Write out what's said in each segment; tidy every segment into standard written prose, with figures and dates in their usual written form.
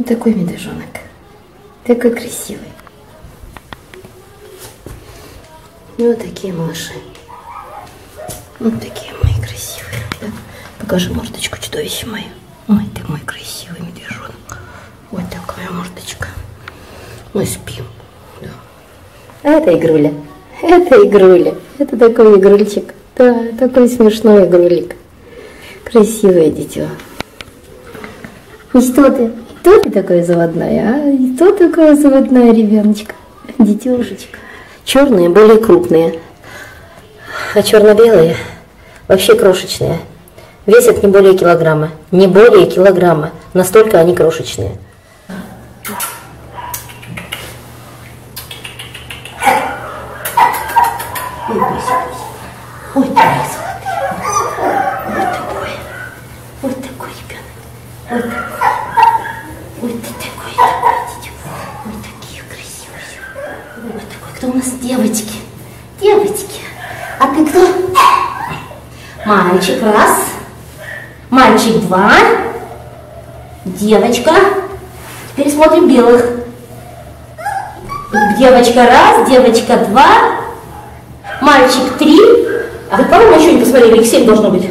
Вот такой медвежонок. Такой красивый. И вот такие малыши. Вот такие мои красивые. Да? Покажи мордочку, чудовище мое. Ой, ты мой красивый медвежонок. Вот такая мордочка. Мы спим. Да. А это игруля. Это игруля. Это такой игрульчик. Да, такой смешной игрулик. Красивое дитё. И что ты? Кто ты такая заводная, а? И кто такая заводная, ребеночка? Детёшечка. Черные более крупные, а черно-белые вообще крошечные. Весят не более килограмма. Не более килограмма. Настолько они крошечные. Ой, ты мой золотой. Ой, такой ребенок. Ой, ты такой, дитя. Ой, такие красивые. Ой, такой, кто у нас? Девочки. Девочки. А ты кто? Мальчик раз. Мальчик два. Девочка. Теперь смотрим белых. Девочка раз, девочка два. Мальчик три. А вы, по-моему, еще не посмотрели, их 7 должно быть.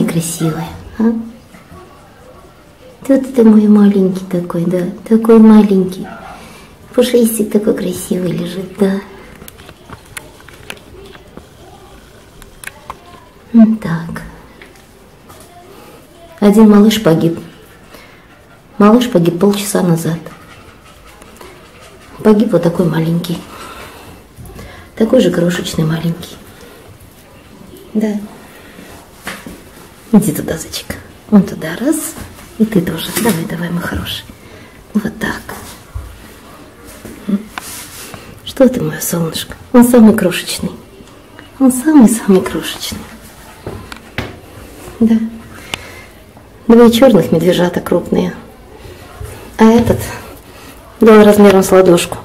самые красивые. А? Тут ты мой маленький такой, да, такой маленький. Пушистик такой красивый лежит, да. Так. Один малыш погиб. Малыш погиб полчаса назад. Погиб вот такой маленький. Такой же крошечный маленький. Да. Иди туда, зайчик. Он туда раз. И ты тоже. Давай, давай, мой хороший. Вот так. Что ты, мое солнышко? Он самый крошечный. Он самый-самый крошечный. Да. Двое черных медвежата крупные. А этот был размером с ладошку.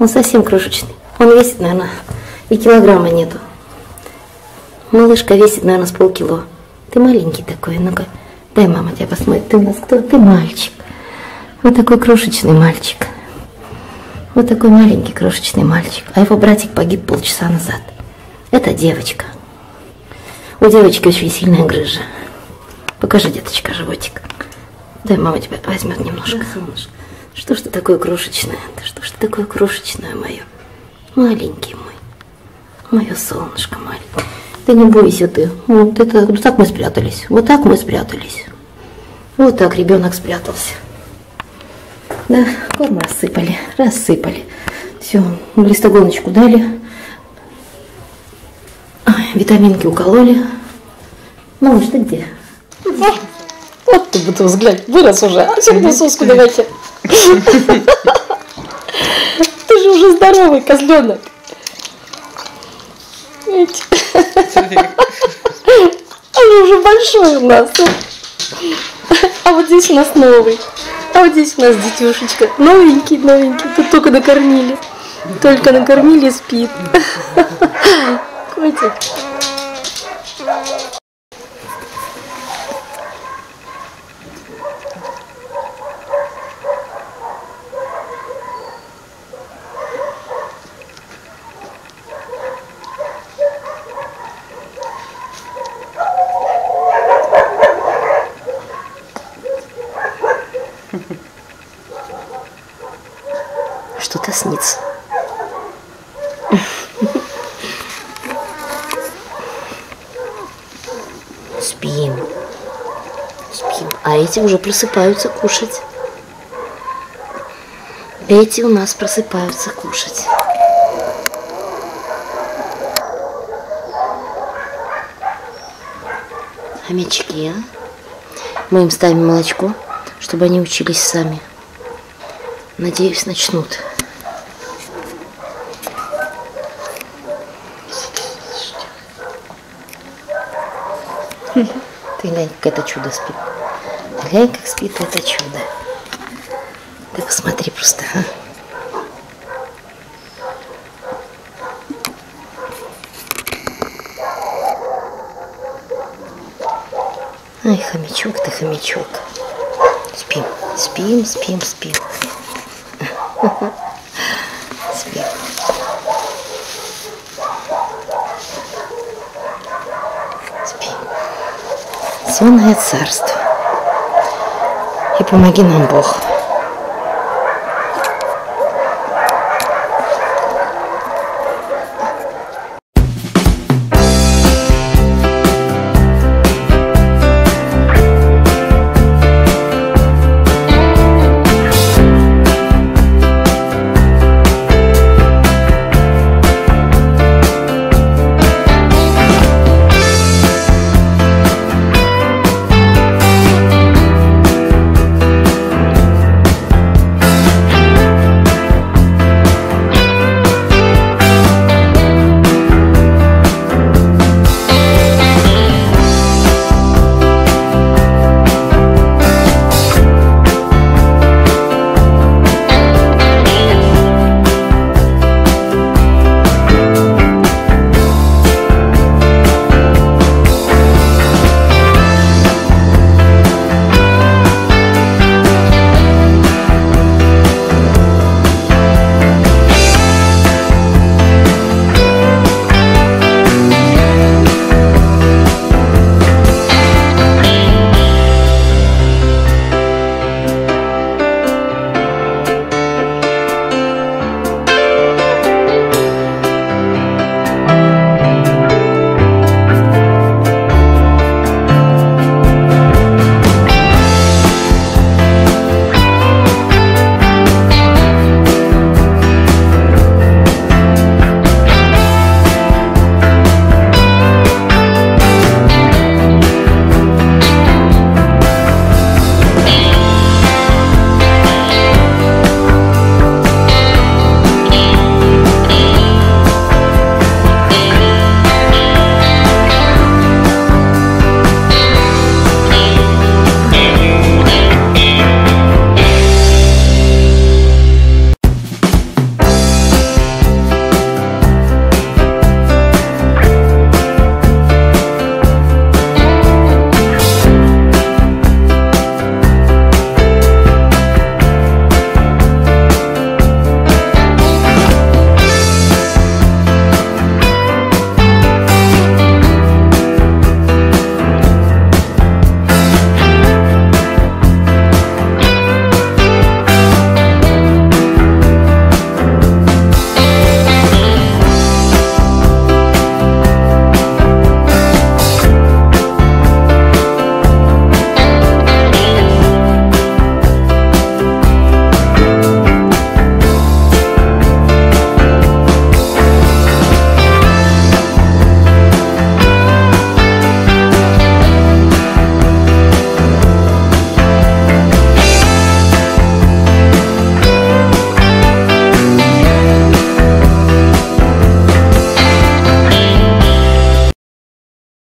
Он совсем крошечный. Он весит, наверное, и килограмма нету. Малышка весит, наверное, с полкило. Ты маленький такой. Ну-ка, дай мама тебя посмотрит. Ты у нас кто? Ты мальчик. Вот такой крошечный мальчик. Вот такой маленький крошечный мальчик. А его братик погиб полчаса назад. Это девочка. У девочки очень сильная грыжа. Покажи, деточка, животик. Дай мама тебя возьмет немножко. Да, что ж ты такое крошечное? Что ж ты такое крошечное мое? Маленький мой. Мое солнышко маленькое. Ты не бойся ты. Вот, это, вот так мы спрятались. Вот так мы спрятались. Вот так ребенок спрятался. Да, корм рассыпали. Рассыпали. Все, глистогоночку дали. Витаминки укололи. Мама, что где? Вот ты будто взгляд. Вырос уже. А всем на соску давайте. Ты же уже здоровый, козленок. Он уже большой у нас. А вот здесь у нас новый. А вот здесь у нас детюшечка. Новенький, новенький. Тут только накормили. Только накормили, спит. Котик. Что-то снится. Спим. Спим. А эти уже просыпаются кушать. Эти у нас просыпаются кушать. Хомячки. Мы им ставим молочко, чтобы они учились сами. Надеюсь, начнут. Ты глянь, как это чудо спит. Глянь, как спит это чудо. Ты посмотри просто. А? Ай, хомячок ты, хомячок. Спим, спим, спим, спим. Спим. Сонное царство. И помоги нам, Бог.